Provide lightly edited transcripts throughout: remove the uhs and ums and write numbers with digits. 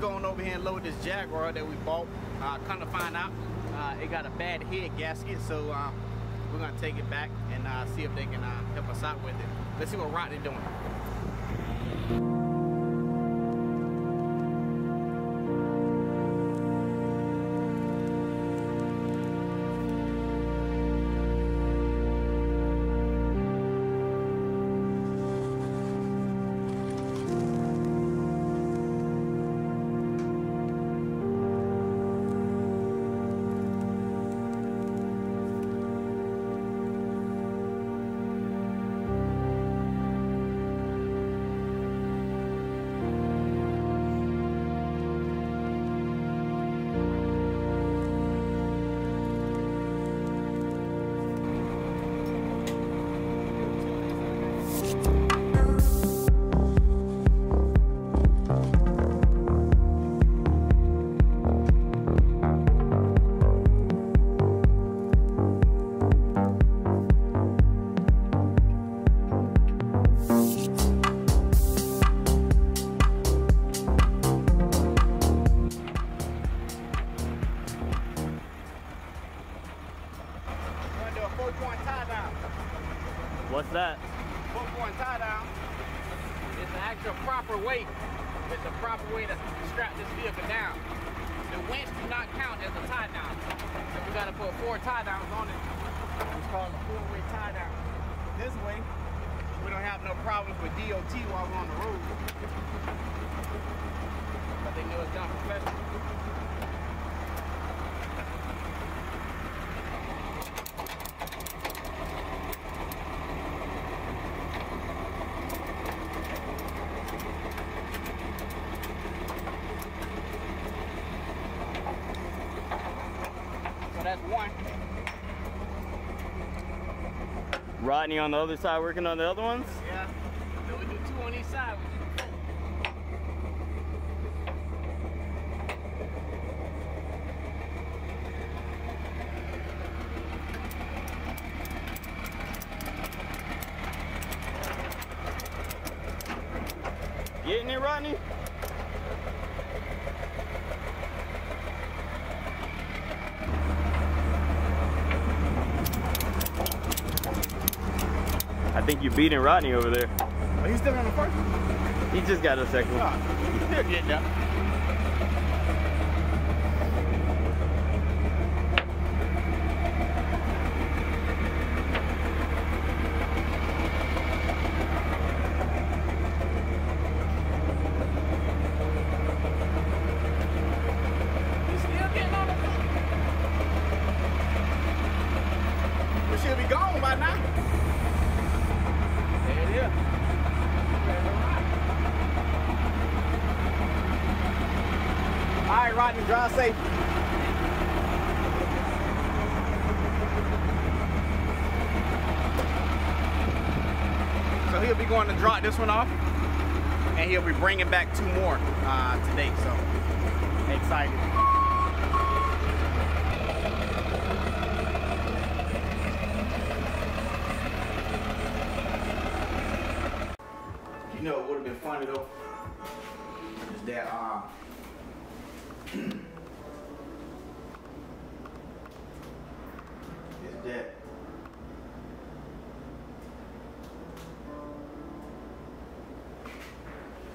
go on over here and load this Jaguar that we bought. Come to find out, it got a bad head gasket, so we're gonna take it back and see if they can help us out with it. Let's see what Rodney doing. What's that? 4-point tie down. It's the actual proper weight. It's the proper way to strap this vehicle down. The winch do not count as a tie down. So we gotta put 4 tie downs on it. It's called a 4-way tie down. This way, we don't have no problems with DOT while we're on the road. But they know it's done professionally. Rodney on the other side working on the other ones? Yeah. So we do 2 on each side. Getting it, Rodney? I think you're beating Rodney over there. Are you still on the first one? He just got a second one. Oh, still getting up. You still getting on the first one? We should be gone by now. All right, Rodney, drive safe. So he'll be going to drop this one off, and he'll be bringing back 2 more today. So excited. You know, it would have been funny though, is that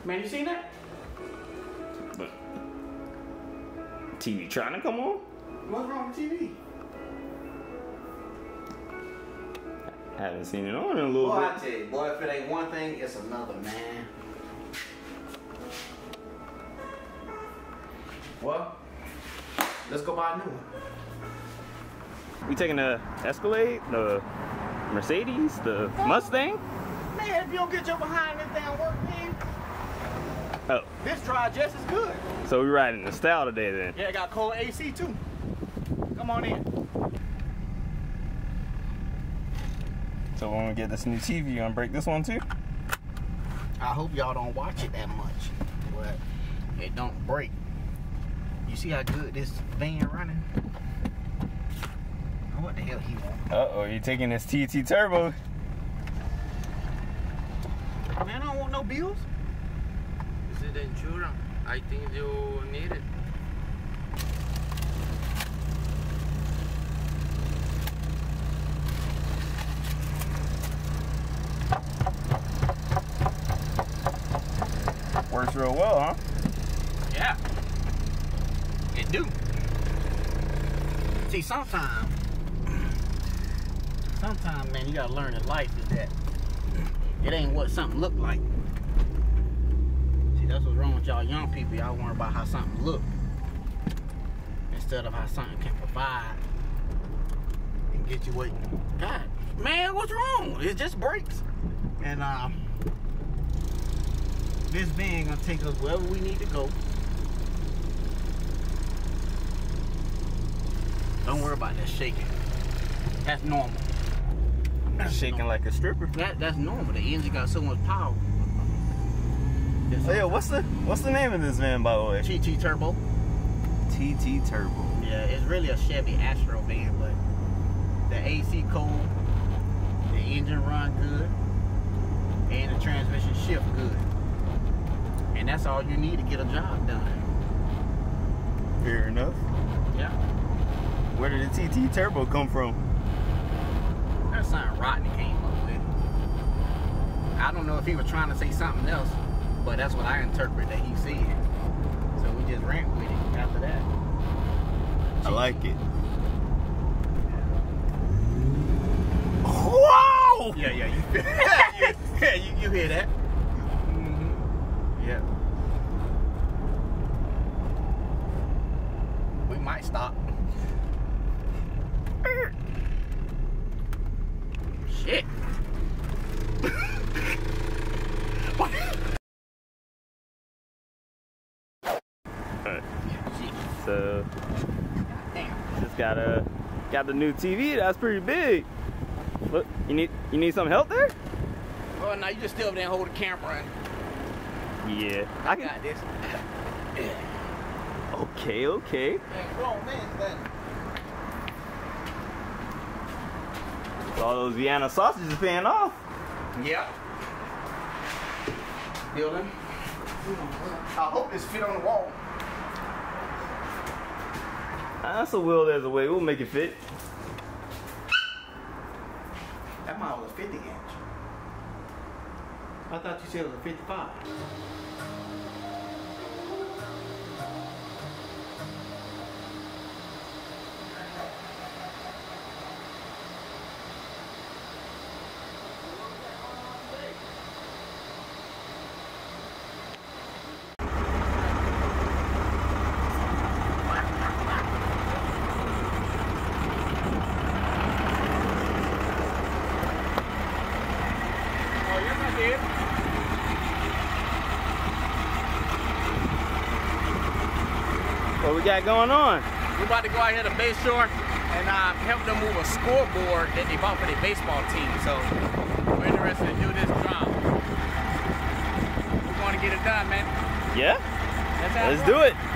man, you seen that? But TV trying to come on? What's wrong with TV? I haven't seen it on in a little bit. I tell you, boy, if it ain't one thing, it's another, man. Well, let's go buy a new one. We taking the Escalade, the Mercedes, the Mustang? Man, if you don't get your behind this damn work, man. Oh. This drive just as good. So we riding the style today then? Yeah, it got cold AC too. Come on in. So when we get this new TV, you gonna break this one too? I hope y'all don't watch it that much, but it don't break. You see how good this van running? What the hell he want? Uh-oh, you're taking this TT Turbo. Man, I don't want no bills. Is it that children? I think you need it. Works real well, huh? Yeah, it do. See, sometimes, man, you gotta learn in life is that it ain't what something look like. See, that's what's wrong with y'all young people. Y'all worry about how something look instead of how something can provide and get you what. God, man, what's wrong? It just breaks. And this van gonna take us wherever we need to go. Don't worry about that shaking. That's normal. That's shaking normal. Like a stripper. That's normal. The engine got so much power. Oh, yeah, what's the name of this van, by the way? TT Turbo. TT Turbo. Yeah, it's really a Chevy Astro van, but the AC cold, the engine run good, and the transmission shift good. And that's all you need to get a job done. Fair enough. Yeah. Where did the TT Turbo come from? That's something Rodney came up with. I don't know if he was trying to say something else, but that's what I interpret that he said. So we just ran with it after that. Jeez. I like it. Whoa! Yeah, yeah, you hear that? Mm-hmm. Yeah. We might stop. Shit. So just got the new TV. That's pretty big. Look, you need some help there? Well, no, you just still over there and hold the camera. In. Yeah, I got this. Okay, okay. All those Vienna sausages paying off. Yeah. Building. I hope this fit on the wall. That's a will, there's a way. We'll make it fit. That mine was a 50 inch. I thought you said it was a 55. What we got going on? We're about to go out here to Bay Shore and help them move a scoreboard that they bought for their baseball team. So we're interested to do this job. We're going to get it done, man. Yeah? Let's do it.